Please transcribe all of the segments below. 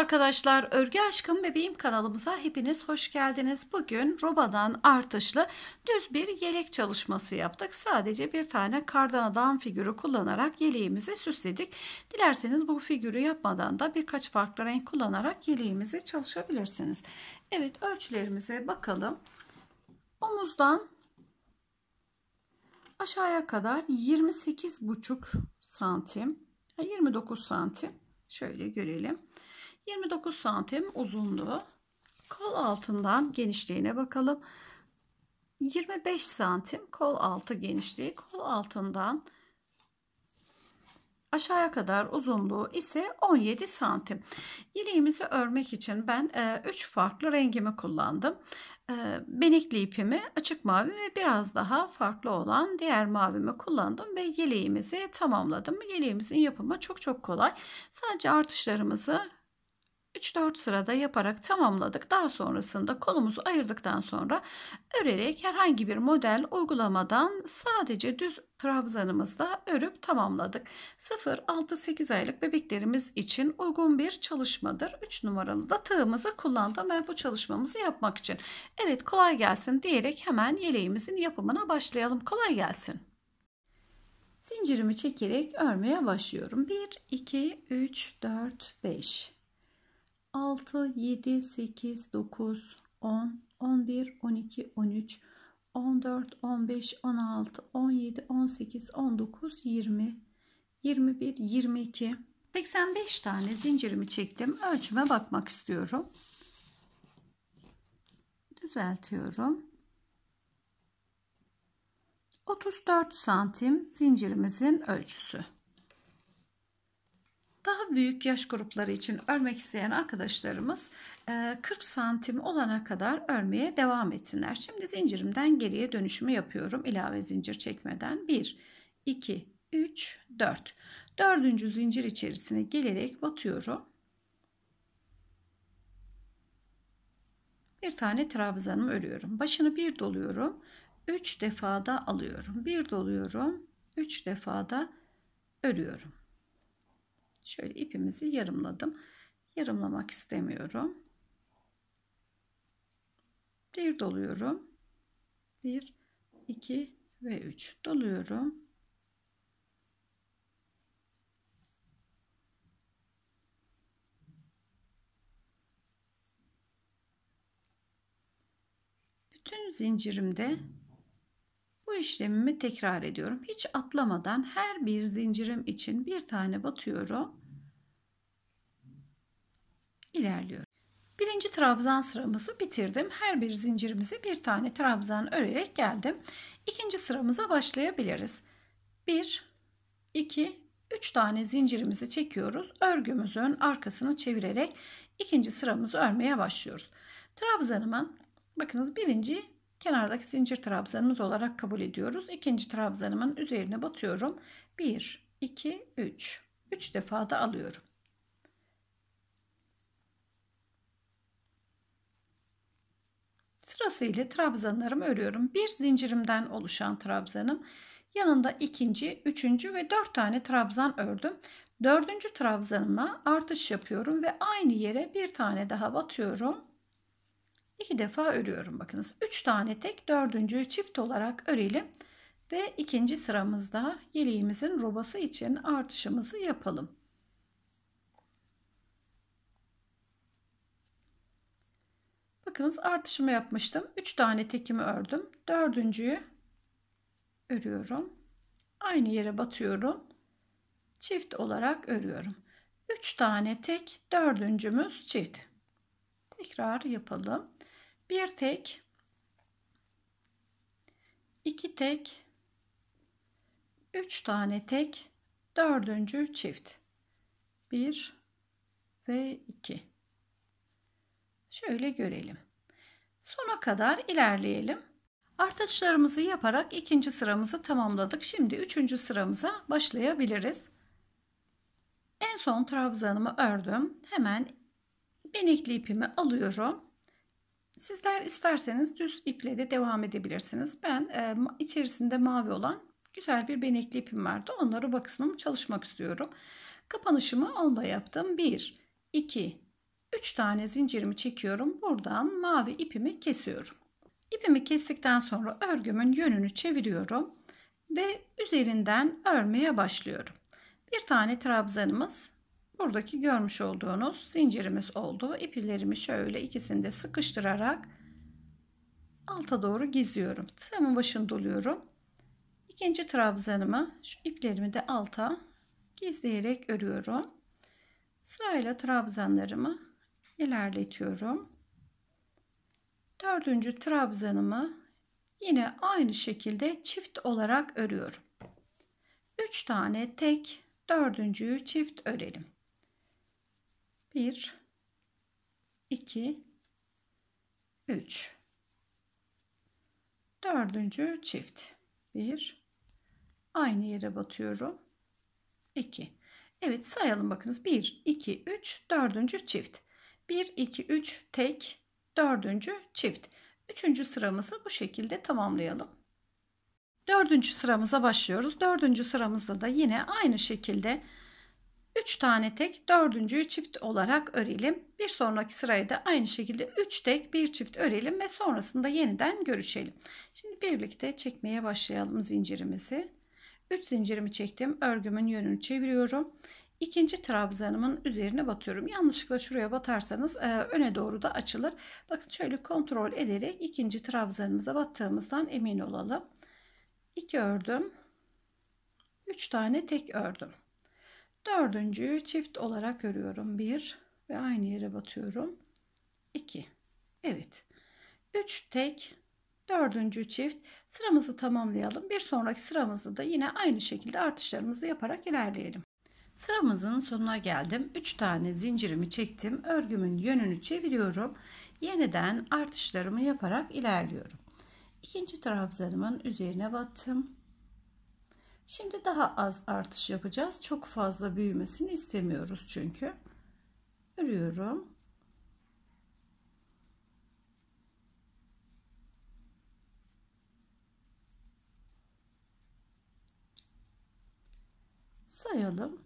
arkadaşlar, Örgü Aşkım Bebeğim kanalımıza hepiniz hoş geldiniz. Bugün robadan artışlı düz bir yelek çalışması yaptık. Sadece bir tane kardan adam figürü kullanarak yeleğimizi süsledik. Dilerseniz bu figürü yapmadan da birkaç farklı renk kullanarak yeleğimizi çalışabilirsiniz. Evet, ölçülerimize bakalım. Omuzdan aşağıya kadar 28,5 santim, 29 santim. Şöyle görelim. 29 santim uzunluğu. Kol altından genişliğine bakalım. 25 santim kol altı genişliği. Kol altından aşağıya kadar uzunluğu ise 17 santim. Yeleğimizi örmek için ben 3 farklı rengimi kullandım. Benekli ipimi, açık mavi ve biraz daha farklı olan diğer mavimi kullandım ve yeleğimizi tamamladım. Yeleğimizin yapımı çok kolay. Sadece artışlarımızı 3-4 sırada yaparak tamamladık. Daha sonrasında kolumuzu ayırdıktan sonra örerek herhangi bir model uygulamadan sadece düz trabzanımızla örüp tamamladık. 0-6-8 aylık bebeklerimiz için uygun bir çalışmadır. 3 numaralı da tığımızı kullandım ben bu çalışmamızı yapmak için. Evet, kolay gelsin diyerek hemen yeleğimizin yapımına başlayalım. Kolay gelsin. Zincirimi çekerek örmeye başlıyorum. 1-2-3-4-5 6, 7, 8, 9, 10, 11, 12, 13, 14, 15, 16, 17, 18, 19, 20, 21, 22, 23, 24, 25, 26, 27, 28, 29, 30, 31, 32, 33, 34, 35, 36, 37, 38, 39, 40, 41, 42, 43, 44, 45, 46, 47, 48, 49, 50, 51, 52, 53, 54, 55, 56, 57, 58, 59, 60, 61, 62, 63, 64, 65, 66, 67, 68, 69, 70, 71, 22. 85 tane zincirimi çektim. Ölçüme bakmak istiyorum. Düzeltiyorum. 34 santim zincirimizin ölçüsü. Daha büyük yaş grupları için örmek isteyen arkadaşlarımız 40 santim olana kadar örmeye devam etsinler. Şimdi zincirimden geriye dönüşümü yapıyorum. İlave zincir çekmeden 1, 2, 3, 4. 4. zincir içerisine gelerek batıyorum. Bir tane trabzanımı örüyorum. Başını bir doluyorum. 3 defada alıyorum. Bir doluyorum. 3 defada örüyorum. Şöyle ipimizi yarımladım. Yarımlamak istemiyorum. Bir doluyorum. 1, 2 ve 3 doluyorum. Bütün zincirimde bu işlemimi tekrar ediyorum. Hiç atlamadan her bir zincirim için bir tane batıyorum. İlerliyorum. Birinci trabzan sıramızı bitirdim. Her bir zincirimizi bir tane trabzan örerek geldim. İkinci sıramıza başlayabiliriz. 1, 2, 3 tane zincirimizi çekiyoruz. Örgümüzün arkasını çevirerek ikinci sıramızı örmeye başlıyoruz. Trabzanımın, bakınız, birinci kenardaki zincir trabzanımız olarak kabul ediyoruz. İkinci trabzanımın üzerine batıyorum. 1, 2, 3. 3 defa da alıyorum. Sırasıyla trabzanlarımı örüyorum. Bir zincirimden oluşan trabzanım, yanında ikinci, üçüncü ve 4 tane trabzan ördüm. 4. trabzanıma artış yapıyorum ve aynı yere bir tane daha batıyorum. 2 defa örüyorum. Bakınız, 3 tane tek, 4.'yü çift olarak örelim ve ikinci sıramızda yeleğimizin robası için artışımızı yapalım. Bakınız, artışımı yapmıştım. 3 tane tekimi ördüm. 4.'yü örüyorum. Aynı yere batıyorum. Çift olarak örüyorum. 3 tane tek, 4.'ümüz çift. Tekrar yapalım. Bir tek, iki tek, 3 tane tek, 4. çift, 1 ve 2. Şöyle görelim. Sona kadar ilerleyelim. Artışlarımızı yaparak ikinci sıramızı tamamladık. Şimdi 3. sıramıza başlayabiliriz. En son trabzanımı ördüm. Hemen benekli ipimi alıyorum. Sizler isterseniz düz iple de devam edebilirsiniz. Ben içerisinde mavi olan güzel bir benekli ipim vardı. Onunla ruba kısmımı çalışmak istiyorum. Kapanışımı onunla yaptım. 1, 2, 3 tane zincirimi çekiyorum. Buradan mavi ipimi kesiyorum. İpimi kestikten sonra örgümün yönünü çeviriyorum ve üzerinden örmeye başlıyorum. Bir tane trabzanımız, buradaki görmüş olduğunuz zincirimiz oldu. İplerimi şöyle ikisini de sıkıştırarak alta doğru gizliyorum. Tığımın başını doluyorum. İkinci trabzanımı, şu iplerimi de alta gizleyerek örüyorum. Sırayla trabzanlarımı ilerletiyorum. Dördüncü trabzanımı yine aynı şekilde çift olarak örüyorum. 3 tane tek, dördüncüyü çift örelim. 1 2 3 dördüncü çift. 1 aynı yere batıyorum. 2. Evet, sayalım bakınız. 1 2 3 dördüncü çift. 1 2 3 tek, dördüncü çift. Üçüncü sıramızı bu şekilde tamamlayalım. Dördüncü sıramıza başlıyoruz. Dördüncü sıramızda da yine aynı şekilde 3 tane tek, dördüncüyü çift olarak örelim. Bir sonraki sırayı da aynı şekilde 3 tek, 1 çift örelim ve sonrasında yeniden görüşelim. Şimdi birlikte çekmeye başlayalım zincirimizi. 3 zincirimi çektim. Örgümün yönünü çeviriyorum. İkinci trabzanımın üzerine batıyorum. Yanlışlıkla şuraya batarsanız öne doğru da açılır. Bakın şöyle kontrol ederek ikinci trabzanımıza battığımızdan emin olalım. 2 ördüm. 3 tane tek ördüm. Dördüncüyü çift olarak örüyorum. 1 ve aynı yere batıyorum. 2. Evet. 3 tek, dördüncü çift. Sıramızı tamamlayalım. Bir sonraki sıramızda da yine aynı şekilde artışlarımızı yaparak ilerleyelim. Sıramızın sonuna geldim. 3 tane zincirimi çektim. Örgümün yönünü çeviriyorum. Yeniden artışlarımı yaparak ilerliyorum. İkinci trabzanımın üzerine battım. Şimdi daha az artış yapacağız. Çok fazla büyümesini istemiyoruz çünkü. Örüyorum. Sayalım.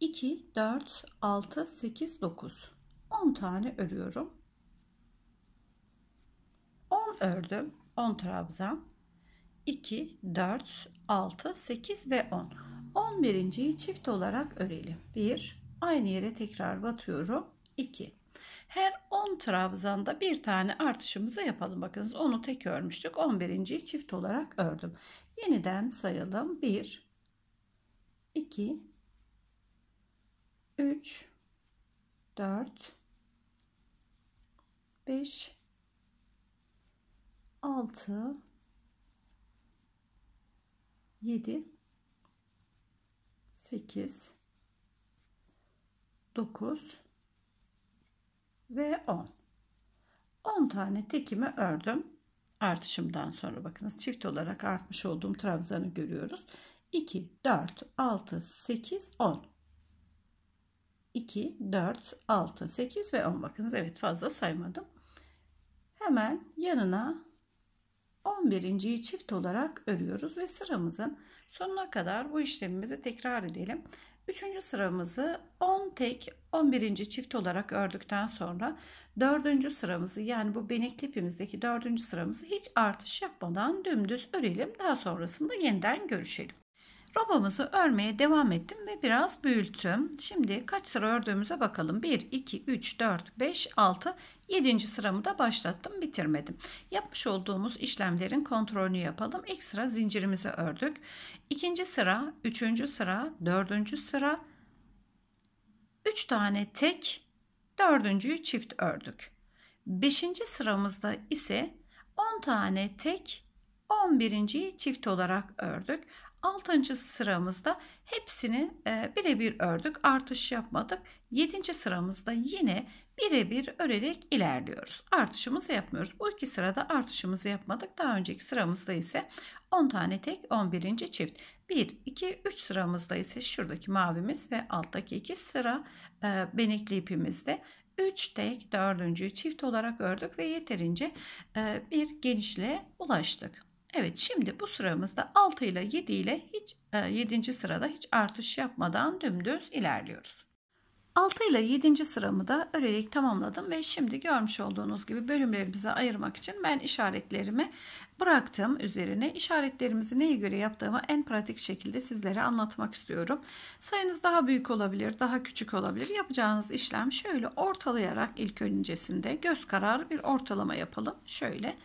2, 4, 6, 8, 9. 10 tane örüyorum. 10 ördüm. 10 trabzan. 2, 4, 6, 8 ve 10. 11.'yi çift olarak örelim. 1, aynı yere tekrar batıyorum. 2. Her 10 trabzanda bir tane artışımızı yapalım. Bakınız, onu tek örmüştük. 11.'yi çift olarak ördüm. Yeniden sayalım. 1, 2, 3, 4, 5, 6, 7, 8, 9 ve 10. 10 tane tekimi ördüm. Artışımdan sonra bakınız çift olarak artmış olduğum trabzanı görüyoruz. 2, 4, 6, 8, 10. 2, 4, 6, 8 ve 10. Bakınız, evet, fazla saymadım. Hemen yanına 11.'yi çift olarak örüyoruz ve sıramızın sonuna kadar bu işlemimizi tekrar edelim. 3. sıramızı 10 tek, 11. çift olarak ördükten sonra 4. sıramızı, yani bu benekli ipimizdeki 4. sıramızı hiç artış yapmadan dümdüz örelim. Daha sonrasında yeniden görüşelim. Robamızı örmeye devam ettim ve biraz büyüttüm. Şimdi kaç sıra ördüğümüze bakalım. 1, 2, 3, 4, 5, 6, 7. sıramı da başlattım, bitirmedim. Yapmış olduğumuz işlemlerin kontrolünü yapalım. İlk sıra zincirimizi ördük. İkinci sıra, üçüncü sıra, dördüncü sıra. 3 tane tek, dördüncüyü çift ördük. 5. sıramızda ise 10 tane tek, 11.'yi çift olarak ördük. 6. sıramızda hepsini birebir ördük, artış yapmadık. 7. sıramızda yine birebir örerek ilerliyoruz, artışımızı yapmıyoruz. Bu iki sırada artışımızı yapmadık. Daha önceki sıramızda ise 10 tane tek, 11. çift. 1, 2, 3 sıramızda ise şuradaki mavimiz ve alttaki 2 sıra benekli ipimizde 3 tek, 4. çift olarak ördük ve yeterince bir genişliğe ulaştık. Evet, şimdi bu sıramızda 6 ile 7 ile 7. sırada hiç artış yapmadan dümdüz ilerliyoruz. 6 ile 7. sıramı da örerek tamamladım ve şimdi görmüş olduğunuz gibi bölümlerimize ayırmak için ben işaretlerimi bıraktım üzerine. İşaretlerimizi neye göre yaptığımı en pratik şekilde sizlere anlatmak istiyorum. Sayınız daha büyük olabilir, daha küçük olabilir. Yapacağınız işlem şöyle ortalayarak ilk öncesinde göz kararı bir ortalama yapalım. Şöyle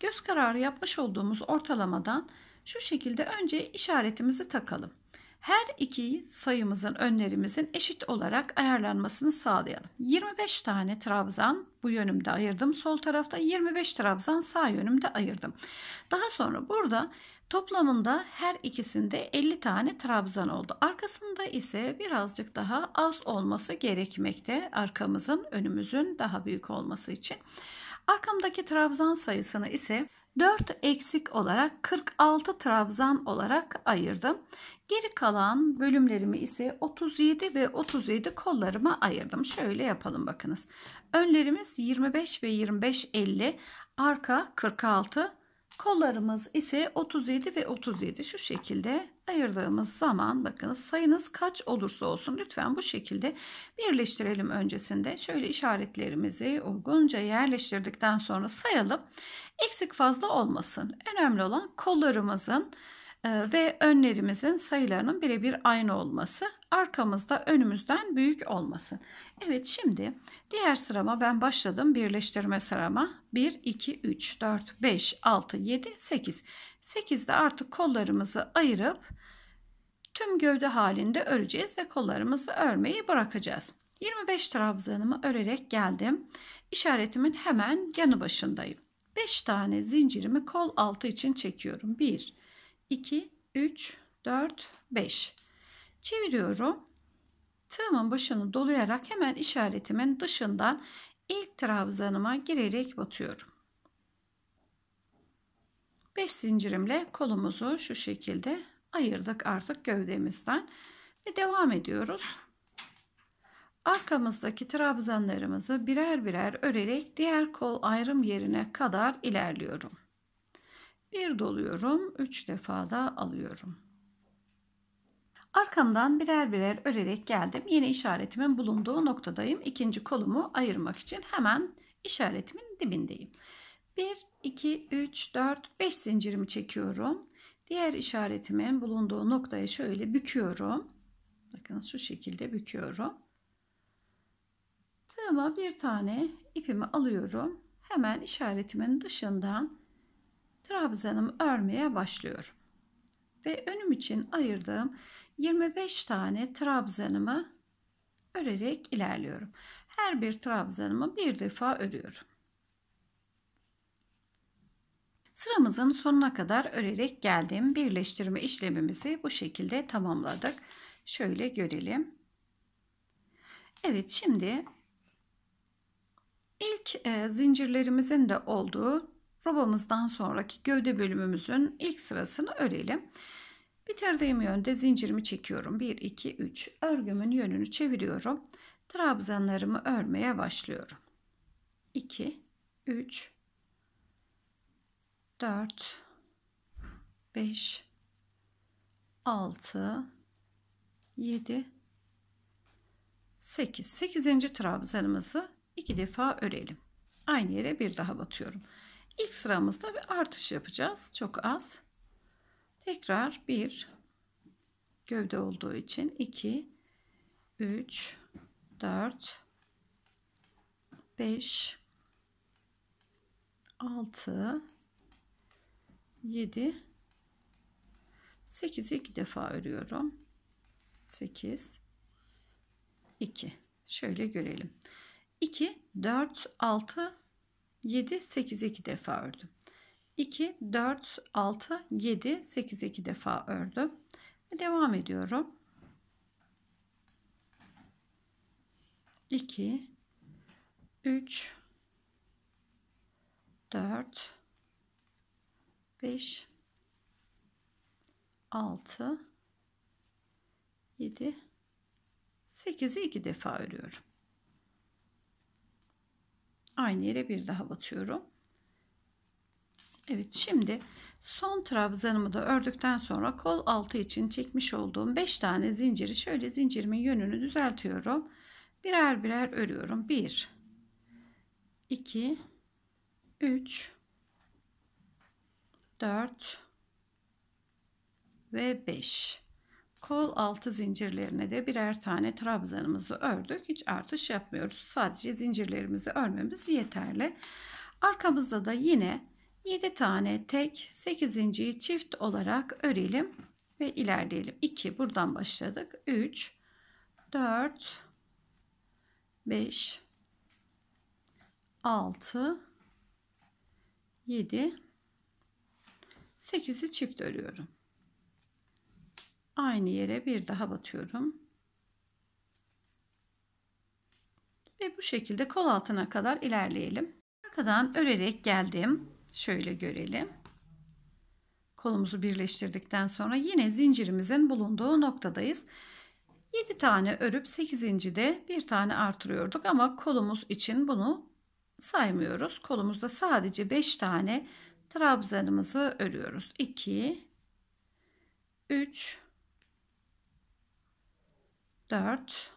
göz kararı yapmış olduğumuz ortalamadan şu şekilde önce işaretimizi takalım. Her iki sayımızın önlerimizin eşit olarak ayarlanmasını sağlayalım. 25 tane trabzan bu yönümde ayırdım. Sol tarafta 25 trabzan sağ yönümde ayırdım. Daha sonra burada toplamında her ikisinde 50 tane trabzan oldu. Arkasında ise birazcık daha az olması gerekmekte. Arkamızın önümüzün daha büyük olması için. Arkamdaki trabzan sayısını ise 4 eksik olarak 46 trabzan olarak ayırdım. Geri kalan bölümlerimi ise 37 ve 37 kollarıma ayırdım. Şöyle yapalım bakınız. Önlerimiz 25 ve 25 50, arka 46, kollarımız ise 37 ve 37 şu şekilde ayırdığımız zaman bakınız sayınız kaç olursa olsun lütfen bu şekilde birleştirelim öncesinde. Şöyle işaretlerimizi uygunca yerleştirdikten sonra sayalım. Eksik fazla olmasın. Önemli olan kollarımızın ve önlerimizin sayılarının birebir aynı olması, arkamızda önümüzden büyük olması. Evet, şimdi diğer sırama ben başladım. Birleştirme sırama 1, 2, 3, 4, 5, 6, 7, 8. 8'de artık kollarımızı ayırıp tüm gövde halinde öreceğiz ve kollarımızı örmeyi bırakacağız. 25 trabzanımı örerek geldim. İşaretimin hemen yanı başındayım. 5 tane zincirimi kol altı için çekiyorum. 1, 2, 3, 4, 5. Çeviriyorum. Tığımın başını dolayarak hemen işaretimin dışından ilk trabzanıma girerek batıyorum. 5 zincirimle kolumuzu şu şekilde ayırdık artık gövdemizden ve devam ediyoruz. Arkamızdaki trabzanlarımızı birer birer örerek diğer kol ayrım yerine kadar ilerliyorum. Bir doluyorum, 3 defa da alıyorum. Arkamdan birer birer örerek geldim. Yeni işaretimin bulunduğu noktadayım. İkinci kolumu ayırmak için hemen işaretimin dibindeyim. 1, 2, 3, 4, 5 zincirimi çekiyorum. Diğer işaretimin bulunduğu noktaya şöyle büküyorum. Bakın şu şekilde büküyorum. Tığıma bir tane ipimi alıyorum. Hemen işaretimin dışından trabzanımı örmeye başlıyorum. Ve önüm için ayırdığım 25 tane trabzanımı örerek ilerliyorum. Her bir trabzanımı bir defa örüyorum. Sıramızın sonuna kadar örerek geldim. Birleştirme işlemimizi bu şekilde tamamladık. Şöyle görelim. Evet, şimdi ilk zincirlerimizin de olduğu robamızdan sonraki gövde bölümümüzün ilk sırasını örelim. Bitirdiğim yönde zincirimi çekiyorum. 1, 2, 3. Örgümün yönünü çeviriyorum. Trabzanlarımı örmeye başlıyorum. 2, 3, 4, 5, 6, 7, 8. 8. trabzanımızı 2 defa örelim. Aynı yere bir daha batıyorum. İlk sıramızda bir artış yapacağız. Çok az. Tekrar bir gövde olduğu için 2, 3, 4, 5, 6, 7, 8'i 2 defa örüyorum. 8, 2. Şöyle görelim. 2, 4, 6, 7, 8, 2 defa ördüm. 2, 4, 6, 7, 8, 2 defa ördüm. Devam ediyorum. 2, 3, 4, 5, 6, 7, 8'i 2 defa örüyorum. Aynı yere bir daha batıyorum. Evet, şimdi son trabzanımı da ördükten sonra kol altı için çekmiş olduğum 5 tane zinciri şöyle zincirimin yönünü düzeltiyorum. birer birer örüyorum. 1 2 3 4 ve 5. Kol altı zincirlerine de birer tane trabzanımızı ördük. Hiç artış yapmıyoruz. Sadece zincirlerimizi örmemiz yeterli. Arkamızda da yine 7 tane tek, 8.'yi çift olarak örelim ve ilerleyelim. 2 buradan başladık. 3 4 5 6 7 8'i çift örüyorum. Aynı yere bir daha batıyorum. Ve bu şekilde kol altına kadar ilerleyelim. Arkadan örerek geldim. Şöyle görelim. Kolumuzu birleştirdikten sonra yine zincirimizin bulunduğu noktadayız. 7 tane örüp 8. de bir tane artırıyorduk ama kolumuz için bunu saymıyoruz. Kolumuzda sadece 5 tane trabzanımızı örüyoruz. 2 3 4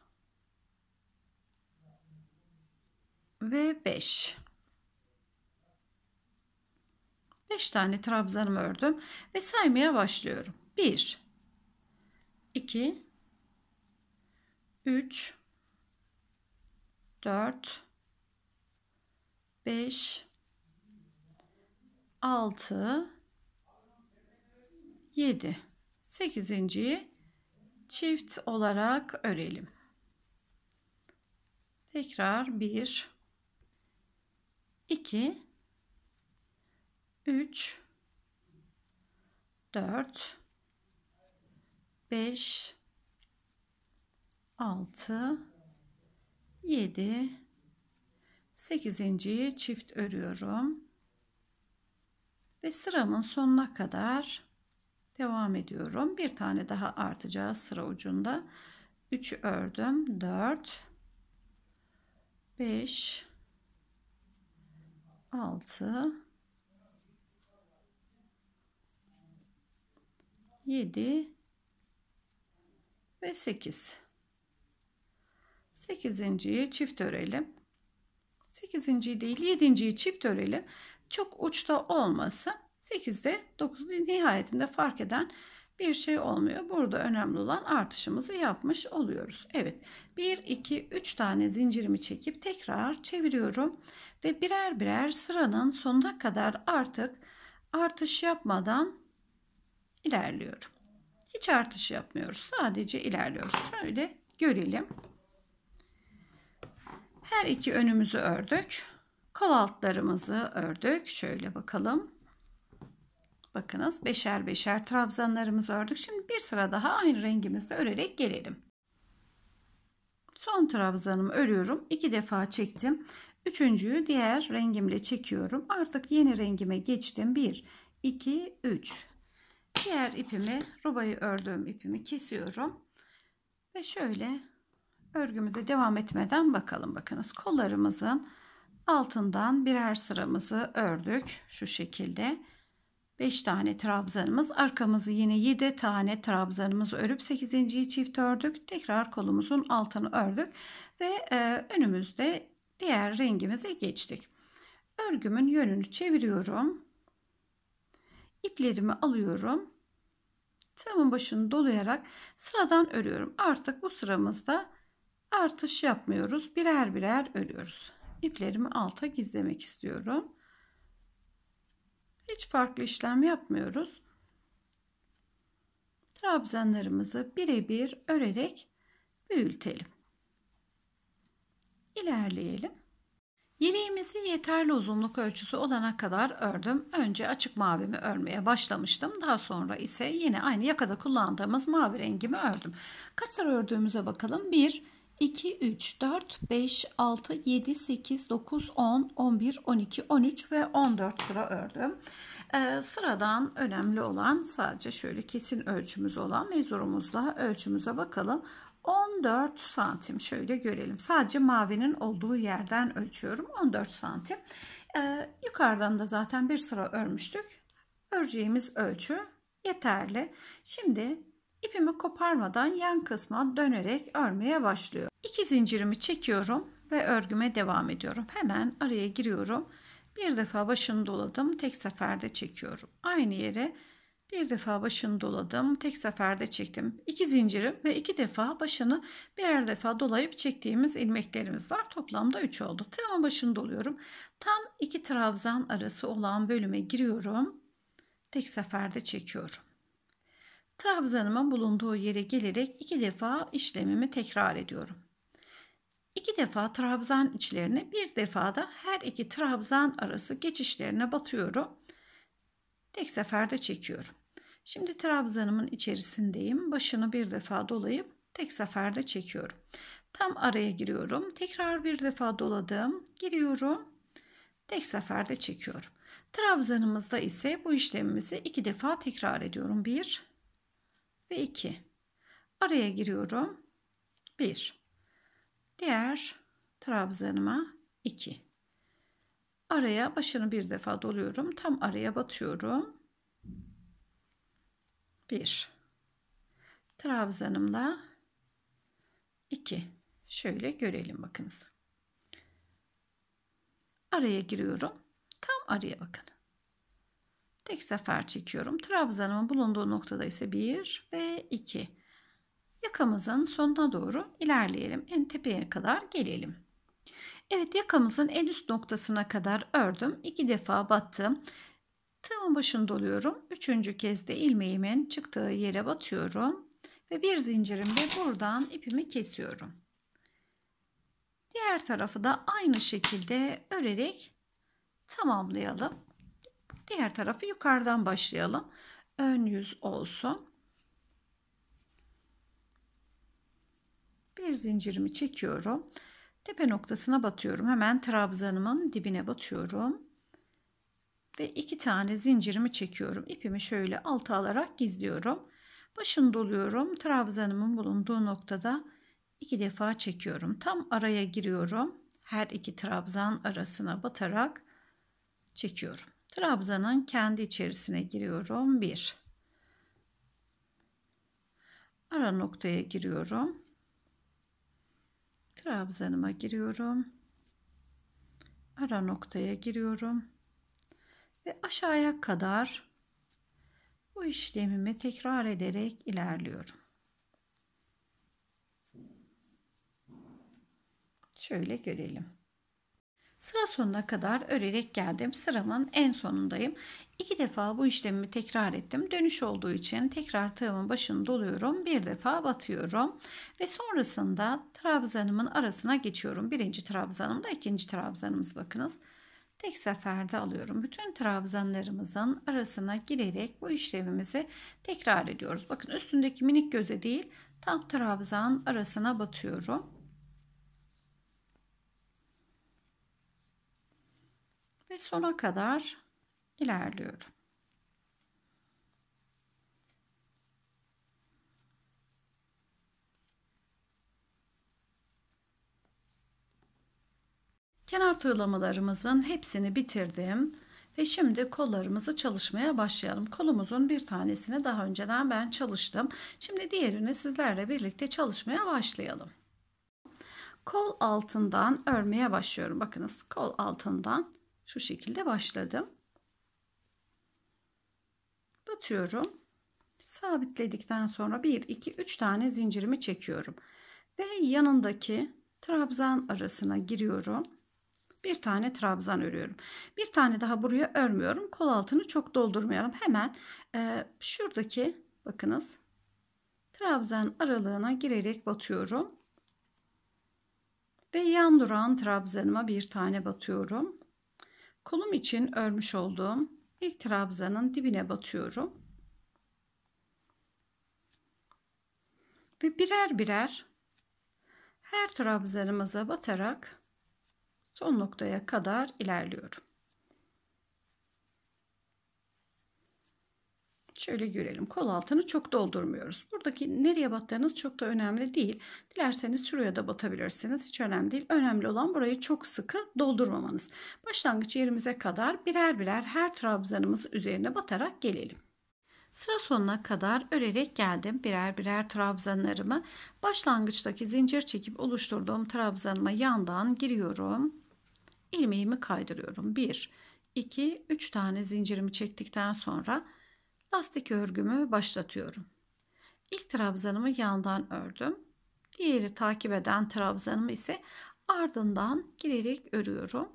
ve 5. 5 tane trabzanımı ördüm ve saymaya başlıyorum. 1 2 3 4 5 6 7 8.'yi çift olarak örelim. Tekrar 1 2 3 4 5 6 7 8.'yi çift örüyorum ve sıramın sonuna kadar devam ediyorum. Bir tane daha artacağız sıra ucunda. 3'ü ördüm. 4 5 6 7 ve 8. 8.'yi çift örelim. 8.'yi değil 7.'yi çift örelim. Çok uçta olmasın. 8'de 9'da nihayetinde fark eden bir şey olmuyor. Burada önemli olan artışımızı yapmış oluyoruz. Evet, 1 2 3 tane zincirimi çekip tekrar çeviriyorum ve birer birer sıranın sonuna kadar artık artış yapmadan ilerliyorum. Hiç artış yapmıyoruz. Sadece ilerliyoruz. Şöyle görelim. Her iki önümüzü ördük. Kol altlarımızı ördük. Şöyle bakalım. Bakınız, beşer beşer trabzanlarımızı ördük. Şimdi bir sıra daha aynı rengimizde örerek gelelim. Son trabzanımı örüyorum. 2 defa çektim. 3.'ü diğer rengimle çekiyorum. Artık yeni rengime geçtim. 1, 2, 3. Diğer ipimi, rubayı ördüğüm ipimi kesiyorum. Ve şöyle örgümüze devam etmeden bakalım. Bakınız, kollarımızın altından birer sıramızı ördük. Şu şekilde. 5 tane trabzanımız, arkamızı yine 7 tane trabzanımızı örüp 8.'yi çift ördük. Tekrar kolumuzun altını ördük ve önümüzde diğer rengimize geçtik. Örgümün yönünü çeviriyorum. İplerimi alıyorum. Tığımın başını dolayarak sıradan örüyorum. Artık bu sıramızda artış yapmıyoruz. Birer birer örüyoruz. İplerimi alta gizlemek istiyorum. Hiç farklı işlem yapmıyoruz. Trabzanlarımızı birebir örerek büyütelim. İlerleyelim. Yeleğimizi yeterli uzunluk ölçüsü olana kadar ördüm. Önce açık mavimi örmeye başlamıştım. Daha sonra ise yine aynı yakada kullandığımız mavi rengimi ördüm. Kaç sıra ördüğümüze bakalım. 1 2, 3, 4, 5, 6, 7, 8, 9, 10, 11, 12, 13 ve 14 sıra ördüm. Sıradan önemli olan sadece şöyle kesin ölçümüz olan mezurumuzla ölçümüze bakalım. 14 santim şöyle görelim. Sadece mavinin olduğu yerden ölçüyorum. 14 santim. Yukarıdan da zaten bir sıra örmüştük. Öreceğimiz ölçü yeterli. Şimdi İpimi koparmadan yan kısma dönerek örmeye başlıyorum. 2 zincirimi çekiyorum ve örgüme devam ediyorum. Hemen araya giriyorum. Bir defa başını doladım, tek seferde çekiyorum. Aynı yere bir defa başını doladım, tek seferde çektim. 2 zincirim ve 2 defa başını birer defa dolayıp çektiğimiz ilmeklerimiz var. Toplamda 3 oldu. Tam başını doluyorum. Tam 2 trabzan arası olan bölüme giriyorum. Tek seferde çekiyorum. Trabzanımın bulunduğu yere gelerek 2 defa işlemimi tekrar ediyorum. 2 defa trabzan içlerine, bir defa da her 2 trabzan arası geçişlerine batıyorum. Tek seferde çekiyorum. Şimdi trabzanımın içerisindeyim. Başını bir defa dolayıp tek seferde çekiyorum. Tam araya giriyorum. Tekrar bir defa doladım. Giriyorum. Tek seferde çekiyorum. Trabzanımızda ise bu işlemimizi 2 defa tekrar ediyorum. 1 ve 2. Araya giriyorum. 1. Diğer trabzanıma 2. Araya başını bir defa doluyorum. Tam araya batıyorum. 1. Trabzanımla 2. Şöyle görelim, bakınız. Araya giriyorum. Tam araya bakın. Tek sefer çekiyorum. Trabzanımın bulunduğu noktada ise 1 ve 2. Yakamızın sonuna doğru ilerleyelim. En tepeye kadar gelelim. Evet, yakamızın en üst noktasına kadar ördüm. 2 defa battım. Tığımın başını doluyorum. 3. kez de ilmeğimin çıktığı yere batıyorum. Ve bir zincirimle buradan ipimi kesiyorum. Diğer tarafı da aynı şekilde örerek tamamlayalım. Diğer tarafı yukarıdan başlayalım. Ön yüz olsun. Bir zincirimi çekiyorum. Tepe noktasına batıyorum. Hemen trabzanımın dibine batıyorum. Ve 2 tane zincirimi çekiyorum. İpimi şöyle alta alarak gizliyorum. Başını doluyorum. Trabzanımın bulunduğu noktada 2 defa çekiyorum. Tam araya giriyorum. Her 2 trabzan arasına batarak çekiyorum. Trabzanın kendi içerisine giriyorum. 1. Ara noktaya giriyorum. Trabzanıma giriyorum. Ara noktaya giriyorum. Ve aşağıya kadar bu işlemimi tekrar ederek ilerliyorum. Şöyle görelim. Sıra sonuna kadar örerek geldim. Sıramın en sonundayım. 2 defa bu işlemimi tekrar ettim. Dönüş olduğu için tekrar tığımın başını doluyorum. Bir defa batıyorum. Ve sonrasında trabzanımın arasına geçiyorum. Birinci trabzanımda ikinci trabzanımız, bakınız. Tek seferde alıyorum. Bütün trabzanlarımızın arasına girerek bu işlemimizi tekrar ediyoruz. Bakın, üstündeki minik göze değil, tam trabzan arasına batıyorum. Ve sona kadar ilerliyorum. Kenar tığlamalarımızın hepsini bitirdim. Ve şimdi kollarımızı çalışmaya başlayalım. Kolumuzun bir tanesini daha önceden ben çalıştım. Şimdi diğerini sizlerle birlikte çalışmaya başlayalım. Kol altından örmeye başlıyorum. Bakınız, kol altından. Şu şekilde başladım. Batıyorum. Sabitledikten sonra 1, 2, 3 tane zincirimi çekiyorum. Ve yanındaki trabzan arasına giriyorum. Bir tane trabzan örüyorum. Bir tane daha buraya örmüyorum. Kol altını çok doldurmayalım. Hemen şuradaki, bakınız, trabzan aralığına girerek batıyorum. Ve yan duran trabzanıma bir tane batıyorum. Kolum için örmüş olduğum ilk trabzanın dibine batıyorum. Ve birer birer her trabzanımıza batarak son noktaya kadar ilerliyorum. Şöyle görelim. Kol altını çok doldurmuyoruz. Buradaki nereye battığınız çok da önemli değil. Dilerseniz şuraya da batabilirsiniz. Hiç önemli değil. Önemli olan burayı çok sıkı doldurmamanız. Başlangıç yerimize kadar birer birer her trabzanımız üzerine batarak gelelim. Sıra sonuna kadar örerek geldim. Birer birer trabzanlarımı başlangıçtaki zincir çekip oluşturduğum trabzanıma yandan giriyorum. İlmeğimi kaydırıyorum. 1, 2, 3 tane zincirimi çektikten sonra lastik örgümü başlatıyorum. İlk trabzanımı yandan ördüm. Diğeri takip eden trabzanımı ise ardından girerek örüyorum.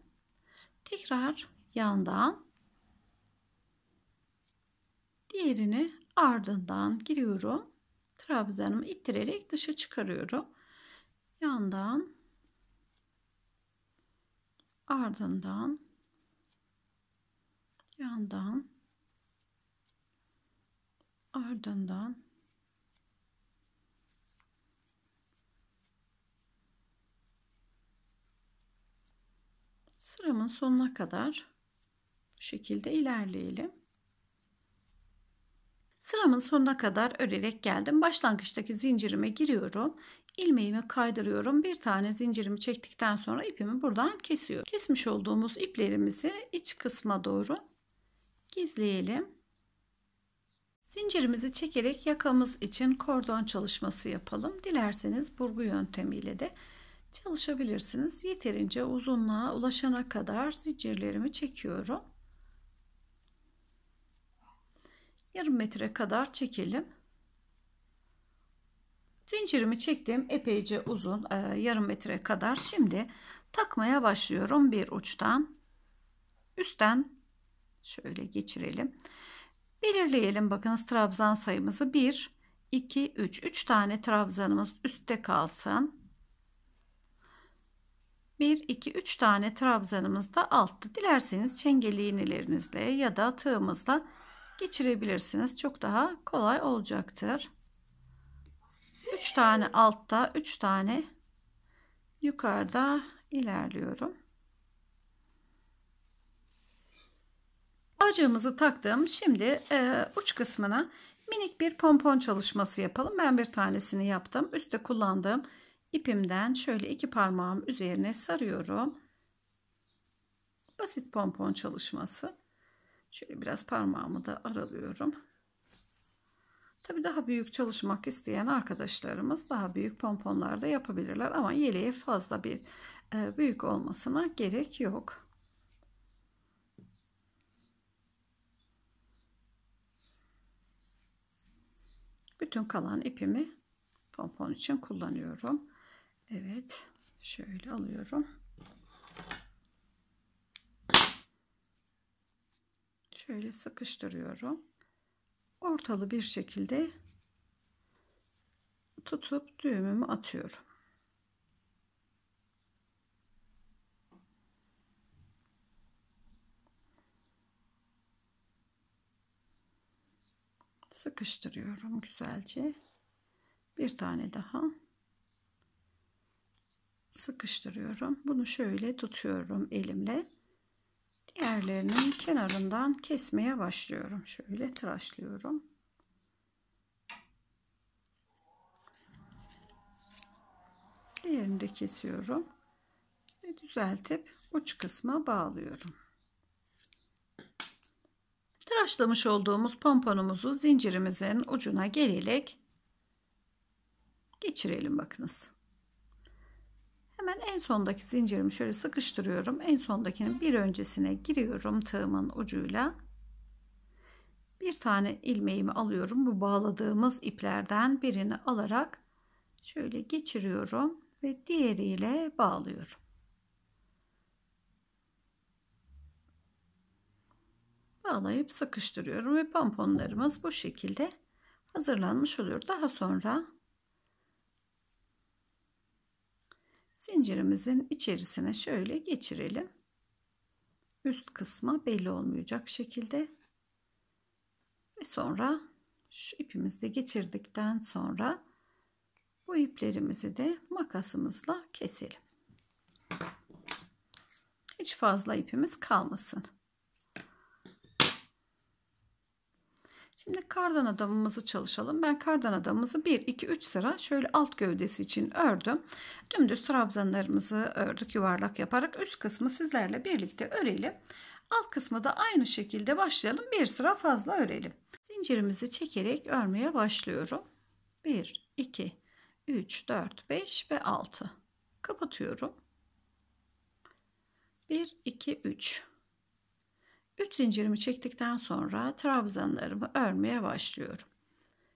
Tekrar yandan, diğerini ardından giriyorum. Trabzanımı ittirerek dışa çıkarıyorum. Yandan, ardından, yandan, ardından, sıramın sonuna kadar bu şekilde ilerleyelim. Sıramın sonuna kadar örerek geldim. Başlangıçtaki zincirime giriyorum. İlmeğimi kaydırıyorum. Bir tane zincirimi çektikten sonra ipimi buradan kesiyorum. Kesmiş olduğumuz iplerimizi iç kısma doğru gizleyelim. Zincirimizi çekerek yakamız için kordon çalışması yapalım. Dilerseniz burgu yöntemiyle de çalışabilirsiniz. Yeterince uzunluğa ulaşana kadar zincirlerimi çekiyorum. Yarım metre kadar çekelim. Zincirimi çektim. Epeyce uzun, yarım metre kadar. Şimdi takmaya başlıyorum. Bir uçtan, üstten şöyle geçirelim. Belirleyelim. Bakınız trabzan sayımızı 1, 2, 3. 3 tane trabzanımız üstte kalsın. 1, 2, 3 tane trabzanımız da altta. Dilerseniz çengeli iğnelerinizle ya da tığımızla geçirebilirsiniz. Çok daha kolay olacaktır. 3 tane altta, 3 tane yukarıda ilerliyorum. Bağcığımızı taktım. Şimdi uç kısmına minik bir pompon çalışması yapalım. Ben bir tanesini yaptım. Üstte kullandığım İpimden şöyle iki parmağım üzerine sarıyorum. Basit pompon çalışması. Şöyle biraz parmağımı da aralıyorum. Tabii daha büyük çalışmak isteyen arkadaşlarımız daha büyük pomponlar da yapabilirler ama yeleğe fazla bir büyük olmasına gerek yok. Bütün kalan ipimi pompon için kullanıyorum. Evet, şöyle alıyorum. Şöyle sıkıştırıyorum. Ortalı bir şekilde tutup düğümümü atıyorum. Sıkıştırıyorum güzelce. Bir tane daha sıkıştırıyorum. Bunu şöyle tutuyorum elimle. Diğerlerinin kenarından kesmeye başlıyorum. Şöyle tıraşlıyorum. Diğerini de kesiyorum. Ve düzeltip uç kısma bağlıyorum. Tıraşlamış olduğumuz pomponumuzu zincirimizin ucuna gelerek geçirelim. Bakınız. Hemen en sondaki zincirimi şöyle sıkıştırıyorum. En sondakinin bir öncesine giriyorum tığımın ucuyla. Bir tane ilmeğimi alıyorum. Bu bağladığımız iplerden birini alarak şöyle geçiriyorum ve diğeriyle bağlıyorum. Bağlayıp sıkıştırıyorum ve pomponlarımız bu şekilde hazırlanmış oluyor. Daha sonra zincirimizin içerisine şöyle geçirelim. Üst kısma belli olmayacak şekilde. Ve sonra şu ipimizi de geçirdikten sonra bu iplerimizi de makasımızla keselim. Hiç fazla ipimiz kalmasın. Şimdi kardan adamımızı çalışalım. Ben kardan adamımızı 1-2-3 sıra şöyle alt gövdesi için ördüm. Dümdüz trabzanlarımızı ördük yuvarlak yaparak. Üst kısmı sizlerle birlikte örelim. Alt kısmı da aynı şekilde başlayalım. Bir sıra fazla örelim. zincirimizi çekerek örmeye başlıyorum. 1, 2, 3, 4, 5 ve 6. Kapatıyorum. 1, 2, 3. 3 zincirimi çektikten sonra trabzanlarımı örmeye başlıyorum.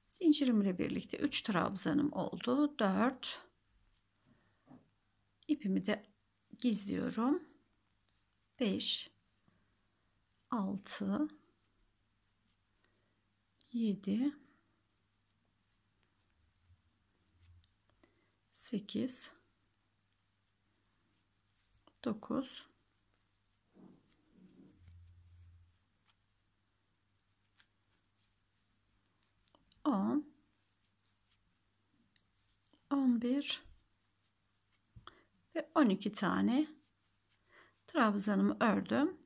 Zincirimle birlikte 3 trabzanım oldu. 4. İpimi de gizliyorum. 5, 6, 7, 8, 9, 10, 11 ve 12 tane trabzanımı ördüm.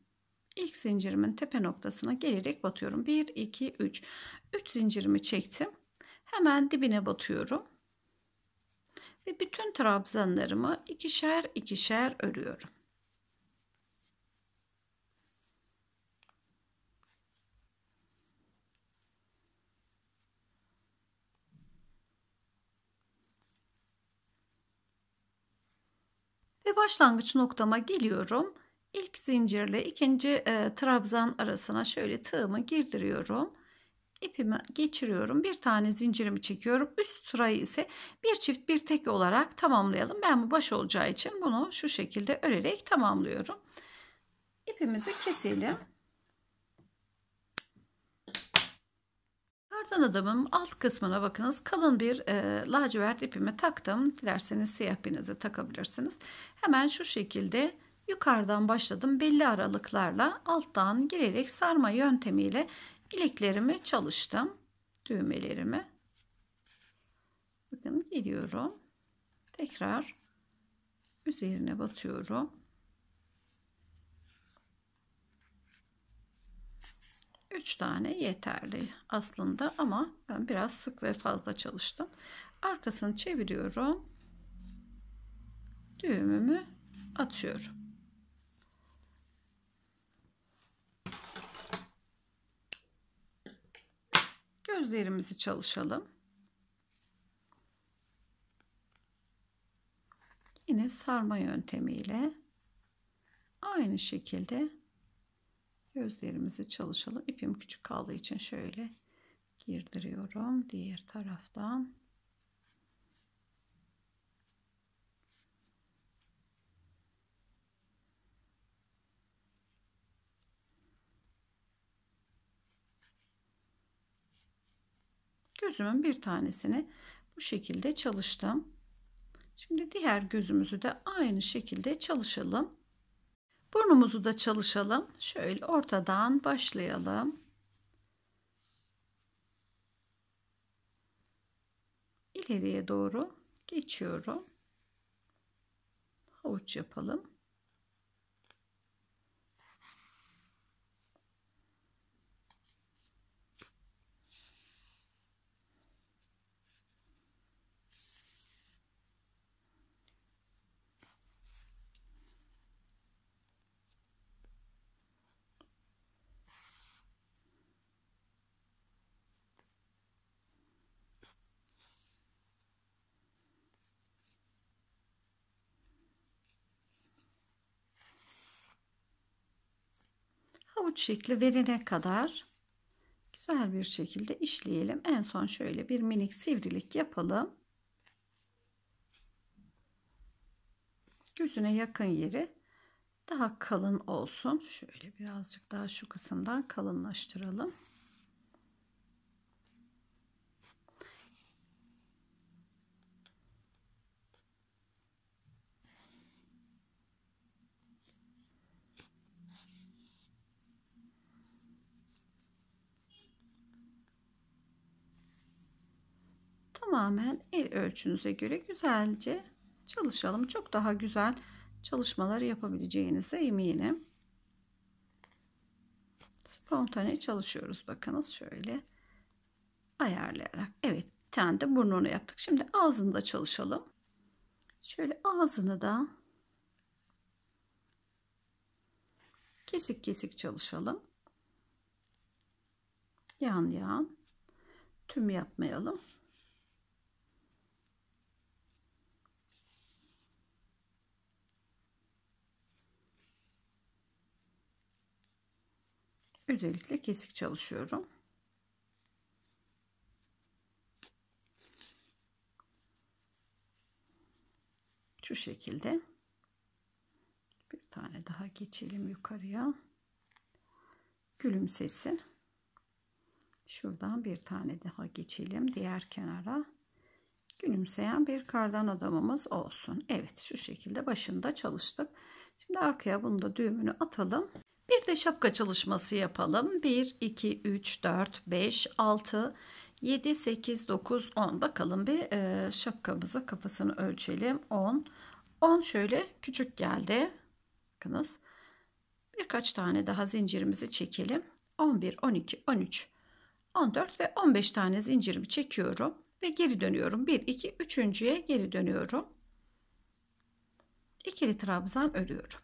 İlk zincirimin tepe noktasına gelerek batıyorum. 1, 2, 3. 3 zincirimi çektim. Hemen dibine batıyorum. Ve bütün trabzanlarımı ikişer ikişer örüyorum. Ve başlangıç noktama geliyorum. İlk zincirle ikinci trabzan arasına şöyle tığımı girdiriyorum. İpimi geçiriyorum. Bir tane zincirimi çekiyorum. Üst sırayı ise bir çift bir tek olarak tamamlayalım. Ben bu baş olacağı için bunu şu şekilde örerek tamamlıyorum. İpimizi keselim. Kardan adamın alt kısmına bakınız. Kalın bir lacivert ipimi taktım. Dilerseniz siyah birinizi takabilirsiniz. Hemen şu şekilde yukarıdan başladım. Belli aralıklarla alttan girerek sarma yöntemiyle ileklerimi çalıştım. Düğmelerimi. Bakın geliyorum. Tekrar üzerine batıyorum. 3 tane yeterli aslında ama ben biraz sık ve fazla çalıştım. Arkasını çeviriyorum. Düğümümü atıyorum. Gözlerimizi çalışalım. Yine sarma yöntemiyle aynı şekilde gözlerimizi çalışalım. İpim küçük kaldığı için şöyle girdiriyorum. Diğer taraftan. Gözümün bir tanesini bu şekilde çalıştım. Şimdi diğer gözümüzü de aynı şekilde çalışalım. Burnumuzu da çalışalım. Şöyle ortadan başlayalım. İleriye doğru geçiyorum. Havuç yapalım. Havuç şekli verene kadar güzel bir şekilde işleyelim. En son şöyle bir minik sivrilik yapalım. Gözüne yakın yeri daha kalın olsun. Şöyle birazcık daha şu kısımdan kalınlaştıralım. Tamamen el ölçünüze göre güzelce çalışalım. Çok daha güzel çalışmalar yapabileceğinize eminim. Spontane çalışıyoruz. Bakınız şöyle ayarlayarak. Evet, bir tane de burnunu yaptık. Şimdi ağzını da çalışalım. Şöyle ağzını da kesik kesik çalışalım. yan yan tüm yapmayalım. Özellikle kesik çalışıyorum. Şu şekilde bir tane daha geçelim yukarıya. Gülüm sesi. Şuradan bir tane daha geçelim diğer kenara. Gülümseyen bir kardan adamımız olsun. Evet, şu şekilde başında çalıştık. Şimdi arkaya bunu da düğümünü atalım. Bir de şapka çalışması yapalım. 1, 2, 3, 4, 5, 6, 7, 8, 9, 10. Bakalım bir şapkamızı kafasını ölçelim. 10. 10 şöyle küçük geldi. Bakınız. Birkaç tane daha zincirimizi çekelim. 11, 12, 13, 14 ve 15 tane zincirimi çekiyorum. Ve geri dönüyorum. 1, 2, 3.'ye geri dönüyorum. İkili trabzan örüyorum.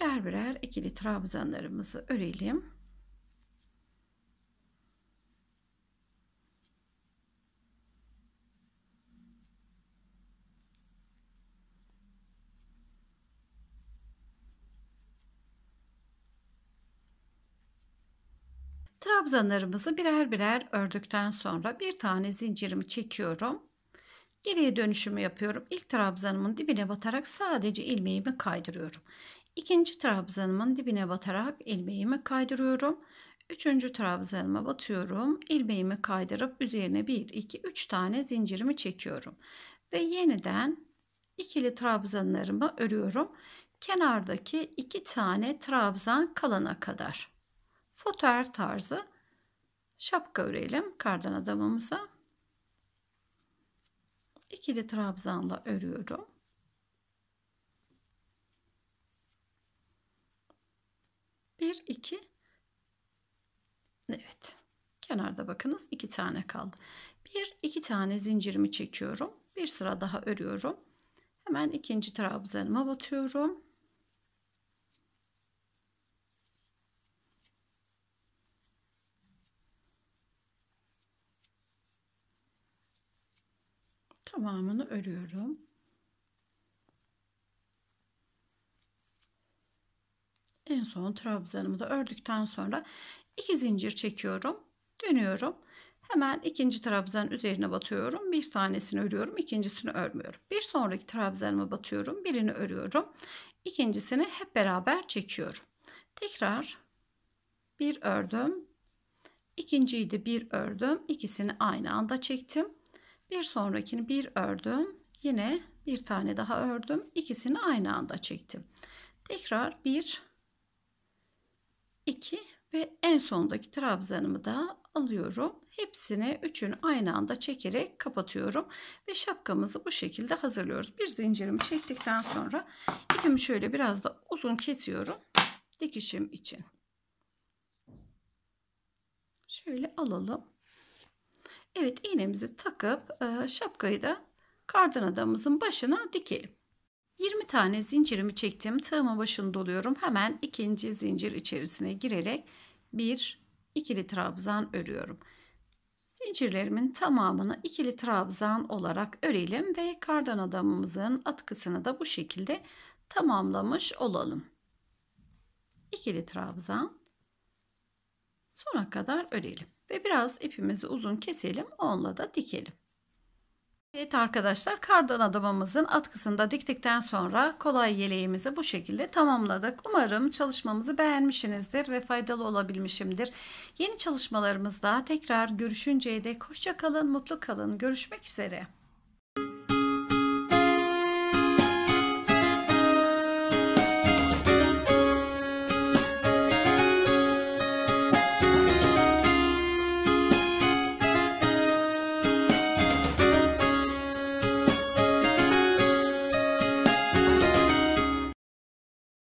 Birer birer ikili trabzanlarımızı örelim. Trabzanlarımızı birer birer ördükten sonra bir tane zincirimi çekiyorum. Geriye dönüşümü yapıyorum. İlk trabzanımın dibine batarak sadece ilmeğimi kaydırıyorum. İkinci trabzanımın dibine batarak ilmeğimi kaydırıyorum. Üçüncü trabzanıma batıyorum. İlmeğimi kaydırıp üzerine 1, 2, 3 tane zincirimi çekiyorum. Ve yeniden ikili trabzanlarımı örüyorum. Kenardaki 2 tane trabzan kalana kadar foter tarzı şapka örelim kardan adamımıza. İkili trabzanla örüyorum. Bir, iki. Evet. Kenarda bakınız 2 tane kaldı. 1-2 tane zincirimi çekiyorum. Bir sıra daha örüyorum. Hemen ikinci trabzanıma batıyorum. Tamamını örüyorum. En son trabzanımı da ördükten sonra 2 zincir çekiyorum, dönüyorum. Hemen ikinci trabzan üzerine batıyorum. Bir tanesini örüyorum, ikincisini örmüyorum. Bir sonraki trabzanıma batıyorum, birini örüyorum. İkincisini hep beraber çekiyorum. Tekrar bir ördüm. İkinciyi de bir ördüm. İkisini aynı anda çektim. Bir sonrakini bir ördüm. Yine bir tane daha ördüm. İkisini aynı anda çektim. Tekrar 1, 2 ve en sondaki trabzanımı da alıyorum. Hepsini 3'ünü aynı anda çekerek kapatıyorum. Ve şapkamızı bu şekilde hazırlıyoruz. Bir zincirimi çektikten sonra ipimi şöyle biraz da uzun kesiyorum. Dikişim için. Şöyle alalım. Evet, iğnemizi takıp şapkayı da kardan adamımızın başına dikelim. 20 tane zincirimi çektim. Tığımın başını doluyorum. Hemen ikinci zincir içerisine girerek bir ikili trabzan örüyorum. Zincirlerimin tamamını ikili trabzan olarak örelim ve kardan adamımızın atkısını da bu şekilde tamamlamış olalım. İkili trabzan sona kadar örelim ve biraz ipimizi uzun keselim, onunla da dikelim. Evet arkadaşlar, kardan adamımızın atkısını da diktikten sonra kolay yeleğimizi bu şekilde tamamladık. Umarım çalışmamızı beğenmişsinizdir ve faydalı olabilmişimdir. Yeni çalışmalarımızda tekrar görüşünceye dek hoşça kalın, mutlu kalın. Görüşmek üzere.